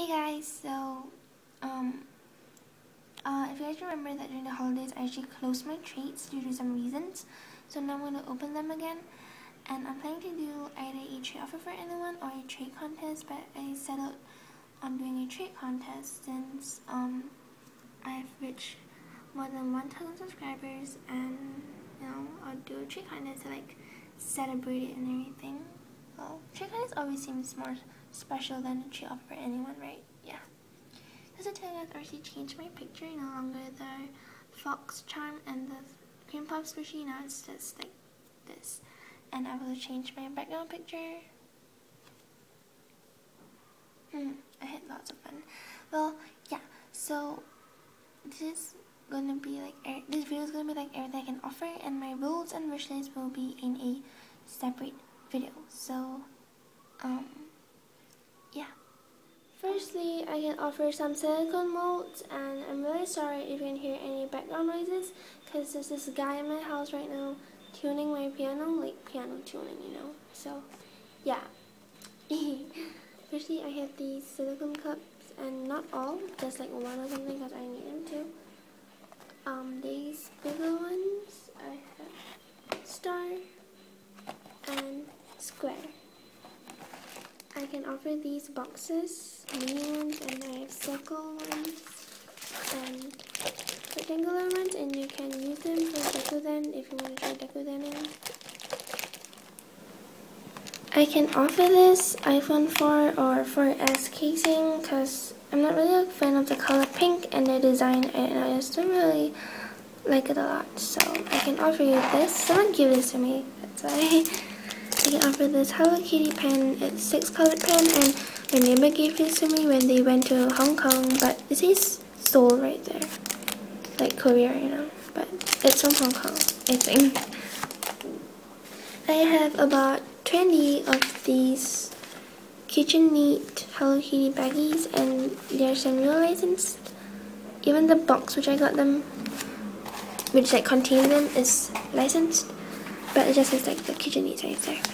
Hey guys, so if you guys remember that during the holidays I actually closed my treats due to some reasons, so now I'm going to open them again. And I'm planning to do either a treat offer for anyone or a treat contest, but I settled on doing a treat contest since I've reached more than 1,000 subscribers, and you know, I'll do a treat contest to like celebrate it and everything. Well, treat contest always seems more special than a treat offer for anyone, right? Yeah. Just to tell you guys, I actually changed my picture. No longer the fox charm and the cream puff squishy, now it's just like this. And I will change my background picture. I had lots of fun. Well, yeah, so this video is gonna be like everything I can offer, and my rules and wish list will be in a separate video. So, yeah. Firstly, I can offer some silicone molds, and I'm really sorry if you can hear any background noises, because there's this guy in my house right now tuning my piano, like piano tuning, you know. So, yeah. Firstly, I have these silicone cups, and not all, just like one or something, because I need them too. These bigger ones, I have star and square. I can offer these boxes, mini ones, and I have circle ones and rectangular ones, and you can use them for decoden if you want to try decodening. I can offer this iPhone 4 or 4S casing because I'm not really a fan of the color pink and the design, and I just don't really like it a lot, so I can offer you this. Someone give this to me, that's why. I can offer this Hello Kitty pen. It's 6-colored pen, and my neighbor gave this to me when they went to Hong Kong, but it says Seoul right there, like Korea, you know, but it's from Hong Kong, I think. I have about 20 of these Kitchen Neat Hello Kitty baggies, and there's some real license. Even the box which I got them, which like contains them, is licensed. But it just says like the Kitchen Neat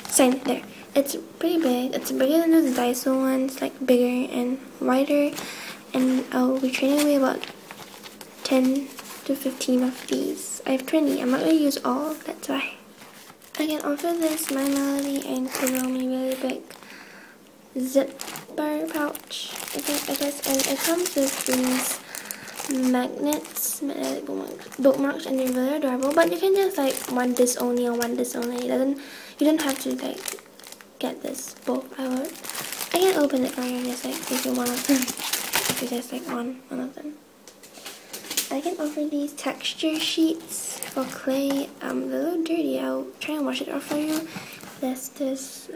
sign there. It's pretty big. It's bigger than those Daiso ones, like bigger and wider. And I'll be trading away about 10 to 15 of these. I have 20. I'm not going to use all, that's why. I can offer this My Melody and Kiromi really big zipper pouch, I guess. And it comes with these magnets, magnetic bookmarks, and they're really adorable, but you can just like want this only or want this only. You don't have to like get this both. I can open it for you just like if you want of them. If you just like one of them. I can offer these texture sheets for clay. They're a little dirty. I'll try and wash it off for you. There's this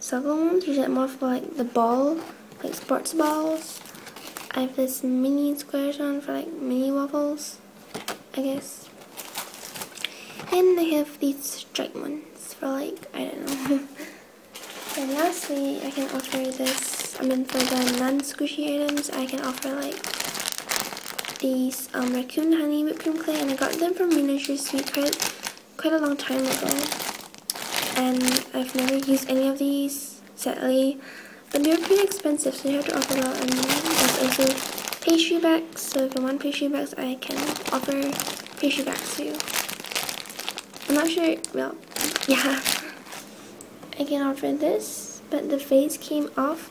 circle ones, which are more for like the ball, like sports balls. I have this mini squares one for like mini waffles, I guess. And I have these stripe ones for like, I don't know. And lastly, I can offer this, for the non-squishy items, I can offer like these raccoon honey whipped cream clay, and I got them from Miniature Sweet quite a long time ago. And I've never used any of these, sadly. But they're pretty expensive, so you have to offer a lot. And there's also pastry bags, so if you want pastry bags, I can offer pastry bags to you. I'm not sure, well, yeah. I can offer this, but the face came off,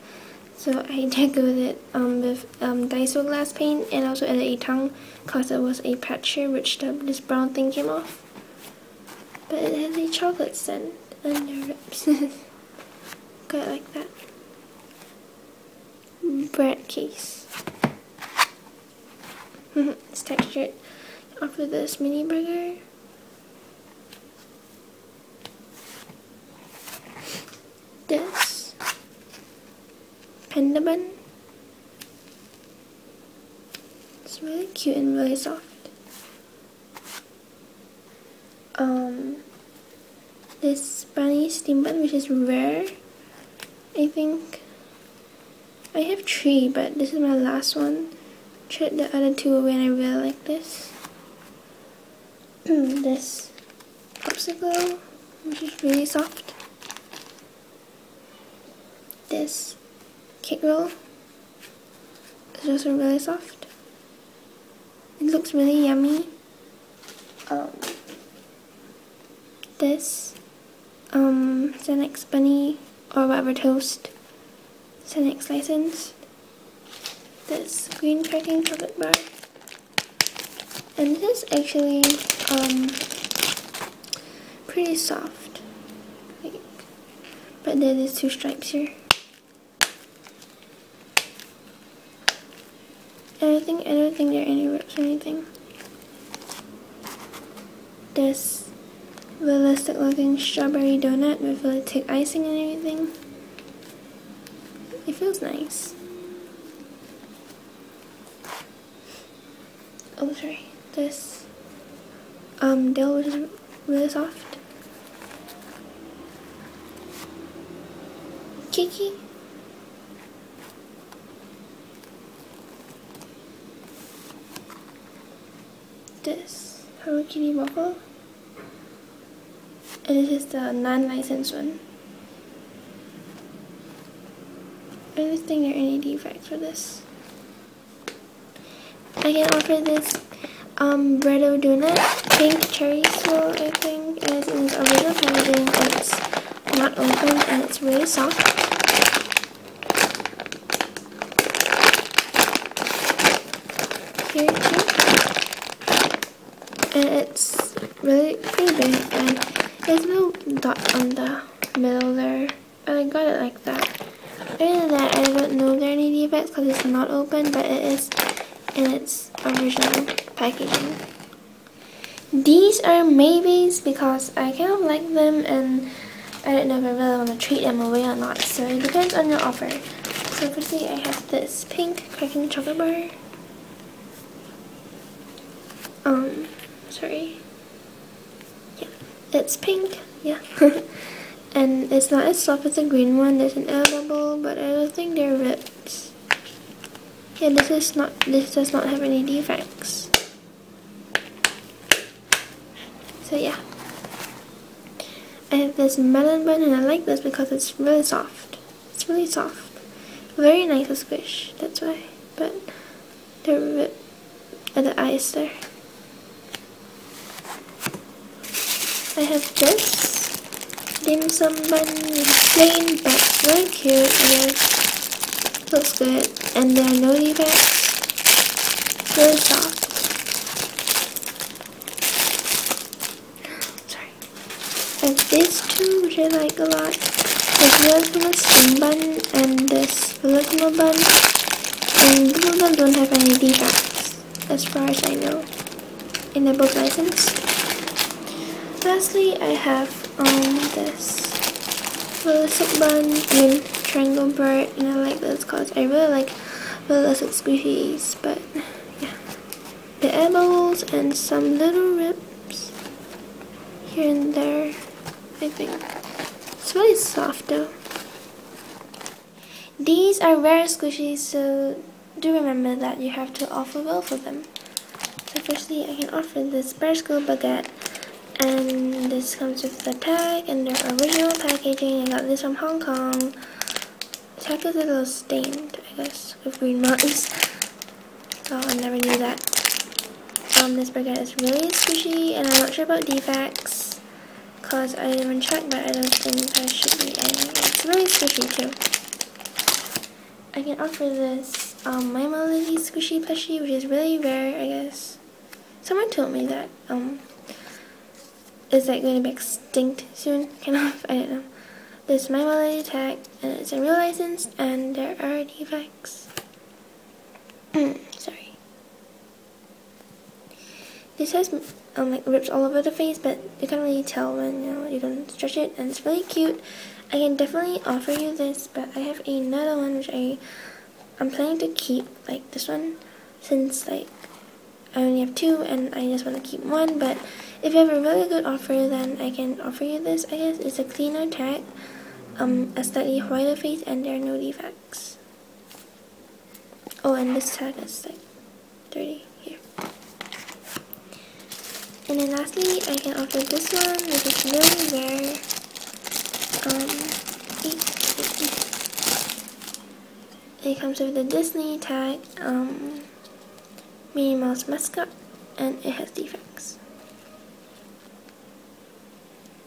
so I decorated it with Daiso glass paint, and also added a tongue because there was a patch here which this brown thing came off. But it has a chocolate scent and the rips. Quite like that. Bread case. It's textured. Offer this mini burger. This panda bun. It's really cute and really soft. This brownie steam bun, which is rare, I think. I have 3, but this is my last one. Tried the other 2 away and I really like this. This popsicle, which is really soft. This cake roll. It's also really soft. It looks really yummy. This Xanax bunny or whatever toast. Xanax license. This green cracking chocolate bar. And this is actually pretty soft. Like, but there is 2 stripes here. And I don't think there are any rips or anything. This realistic looking strawberry donut with realistic icing and everything. It feels nice. Oh, sorry. This dill, which is really soft. Kiki. This Hello Kitty waffle. And this is the non-licensed one. I don't think there are any defects for this. I can offer this Bredo donut, pink cherry swirl, I think, and it's in the original packaging, and it's not open, and it's really soft. Here too, and it's really pretty big, and there's no dot on the middle there, but I got it like that. Other than that, I don't know there are any defects because it's not open, but it is in its original packaging. These are maybes because I kind of like them and I don't know if I really want to trade them away or not, so it depends on your offer. So firstly, I have this pink cracking chocolate bar. Yeah, it's pink, yeah. And it's not as soft as the green one. There's an air bubble, but I don't think they're ripped. Yeah, this does not have any defects. So yeah. I have this melon bun and I like this because it's really soft. It's really soft. Very nice to squish, that's why. But they're ripped at the eyes there. I have this dim sum bun with plain but very cute and it looks good. And there are no defects. Really soft. Sorry. I have these two, which I like a lot. This Velocimo Steam Bun and this Velocimo Bun. And both of them don't have any defects, as far as I know. And they're both licensed. Lastly, I have this Velocimo Bun in Triangle Bird, and I like this because I really like realistic squishies, but yeah. The air bubbles and some little rips here and there, I think. It's really soft though. These are rare squishies, so do remember that you have to offer well for them. So firstly, I can offer this Barstool baguette, and this comes with the tag and their original packaging. I got this from Hong Kong. The tag is a little stained, I guess, with green marks. So I never knew that. This baguette is really squishy and I'm not sure about defects because I didn't check, but I don't think I should be anything. It's really squishy too. I can offer this My Melody squishy plushie, which is really rare, I guess. Someone told me that. Is that going to be extinct soon? Kind of, I don't know. This My Melody tag, and it's a real license, and there are defects. Sorry. This has like rips all over the face, but you can't really tell when you don't stretch it, and it's really cute. I can definitely offer you this, but I have another one which I'm planning to keep, like this one, since like I only have 2, and I just want to keep one. But if you have a really good offer, then I can offer you this. I guess it's a cleaner tag. A slightly whiter face, and there are no defects. Oh, and this tag is like dirty here. And then lastly, I can offer this one, which is really rare. It comes with the Disney tag, Minnie Mouse mascot, and it has defects.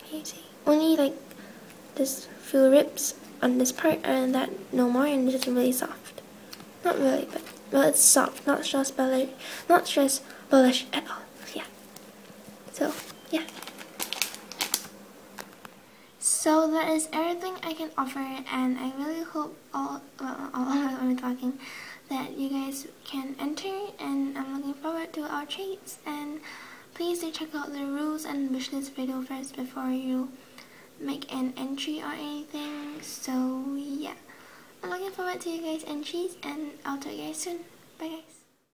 Can you see? Only like this few rips on this part, and that no more, and it's just really soft. Not really, but well, it's soft, not stress bullish, at all. Yeah. So yeah. So that is everything I can offer, and I really hope that you guys can enter, and I'm looking forward to our treats, and please do check out the rules and wish list video first before you make an entry or anything. So yeah, I'm looking forward to you guys' entries, and I'll talk to you guys soon. Bye guys.